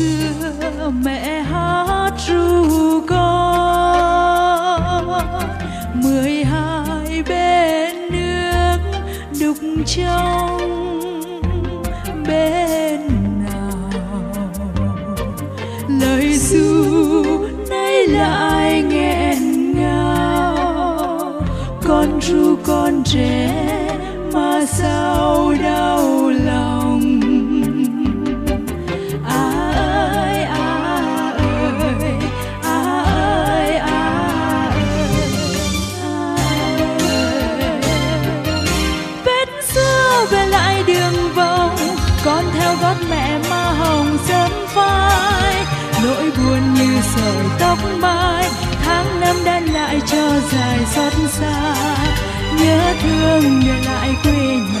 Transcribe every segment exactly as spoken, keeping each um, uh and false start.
xưa mẹ hát ru con mười hai bên nước đục trong bên nào, lời ru nay lại nghẹn ngào. Con ru con trẻ mà sao đau lòng. Gót mẹ má hồng sớm phai, nỗi buồn như sợi tóc mai. Tháng năm đã lại cho dài xót xa, nhớ thương nhớ lại quê nhà.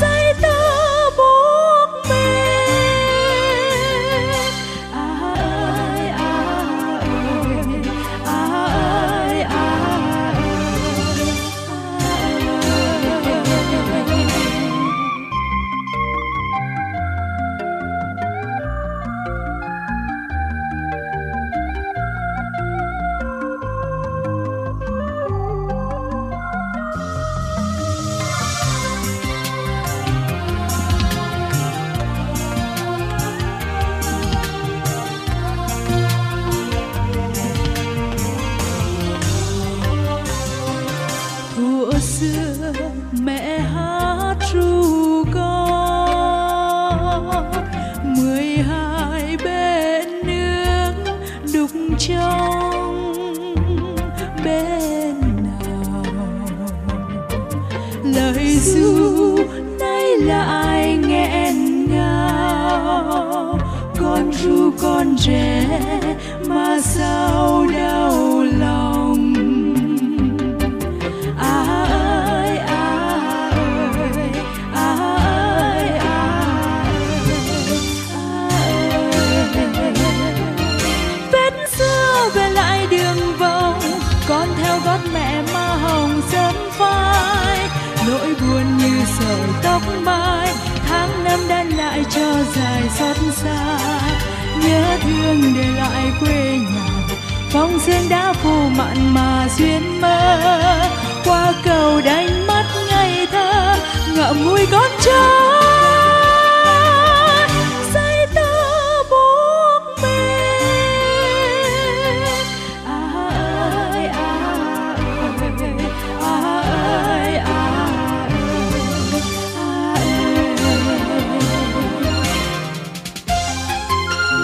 Say tơ buốt mê. Xưa mẹ hát ru con mười hai bên nước đục trong bên nào, lời ru nay lại nghẹn ngào. Con ru con trẻ mà sao đau lòng. Gót mẹ má hồng sớm phai, nỗi buồn như sợi tóc mai. Tháng năm đã lại cho dài xót xa, nhớ thương để lại quê nhà. Phong sương đã phủ mạn mà duyên mơ, qua cầu đánh mắt ngày thơ ngậm ngùi gót chân.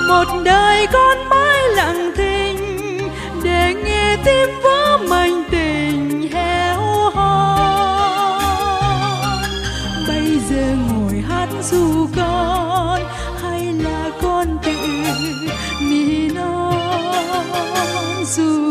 Một đời con mãi lặng thinh để nghe tim vỡ mảnh tình héo hon. Bây giờ ngồi hát ru con hay là con tự nỉ non ru.